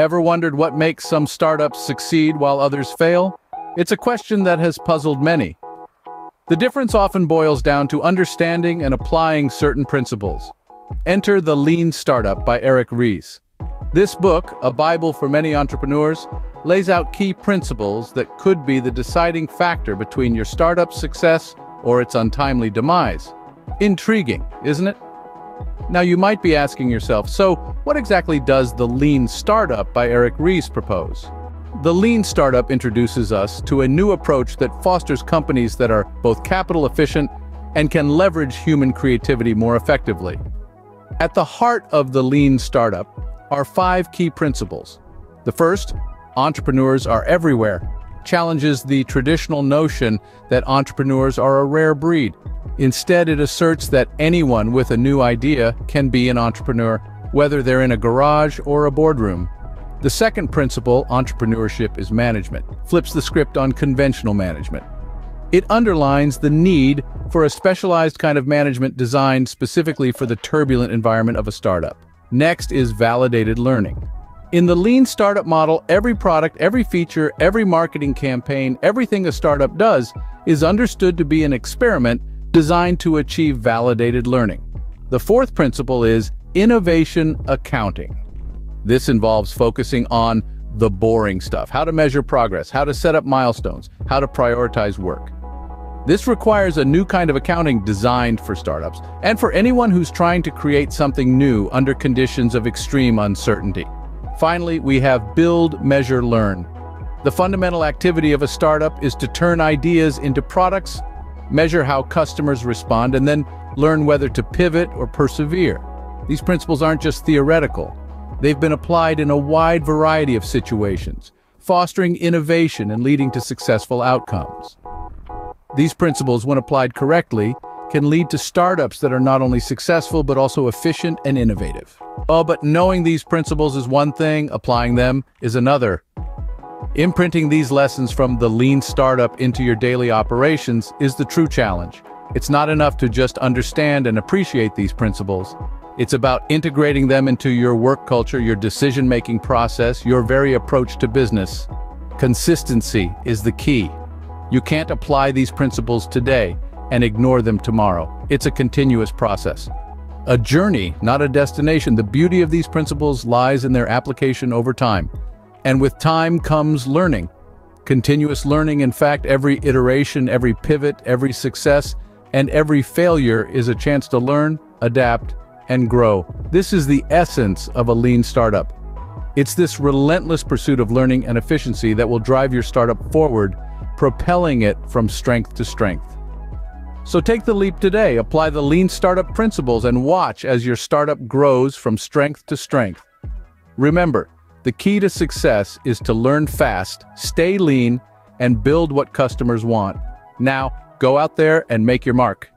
Ever wondered what makes some startups succeed while others fail? It's a question that has puzzled many. The difference often boils down to understanding and applying certain principles. Enter The Lean Startup by Eric Ries. This book, a Bible for many entrepreneurs, lays out key principles that could be the deciding factor between your startup's success or its untimely demise. Intriguing, isn't it? Now you might be asking yourself, so what exactly does The Lean Startup by Eric Ries propose? The Lean Startup introduces us to a new approach that fosters companies that are both capital efficient and can leverage human creativity more effectively. At the heart of The Lean Startup are 5 key principles. The first, entrepreneurs are everywhere, challenges the traditional notion that entrepreneurs are a rare breed. Instead, it asserts that anyone with a new idea can be an entrepreneur, whether they're in a garage or a boardroom. The second principle, entrepreneurship is management, flips the script on conventional management. It underlines the need for a specialized kind of management designed specifically for the turbulent environment of a startup. Next is validated learning. In the Lean Startup model, every product, every feature, every marketing campaign, everything a startup does is understood to be an experiment designed to achieve validated learning. The fourth principle is innovation accounting. This involves focusing on the boring stuff, how to measure progress, how to set up milestones, how to prioritize work. This requires a new kind of accounting designed for startups and for anyone who's trying to create something new under conditions of extreme uncertainty. Finally, we have build, measure, learn. The fundamental activity of a startup is to turn ideas into products, measure how customers respond, and then learn whether to pivot or persevere. These principles aren't just theoretical. They've been applied in a wide variety of situations, fostering innovation and leading to successful outcomes. These principles, when applied correctly, can lead to startups that are not only successful but also efficient and innovative. Oh, but knowing these principles is one thing, applying them is another. Imprinting these lessons from the Lean Startup into your daily operations is the true challenge. It's not enough to just understand and appreciate these principles. It's about integrating them into your work culture, your decision-making process, your very approach to business. Consistency is the key. You can't apply these principles today and ignore them tomorrow. It's a continuous process. A journey, not a destination. The beauty of these principles lies in their application over time. And with time comes learning. Continuous learning, in fact, every iteration, every pivot, every success, and every failure is a chance to learn, adapt, and grow. This is the essence of a lean startup. It's this relentless pursuit of learning and efficiency that will drive your startup forward, propelling it from strength to strength. So take the leap today, apply the Lean Startup principles, and watch as your startup grows from strength to strength. Remember, the key to success is to learn fast, stay lean, and build what customers want. Now, go out there and make your mark.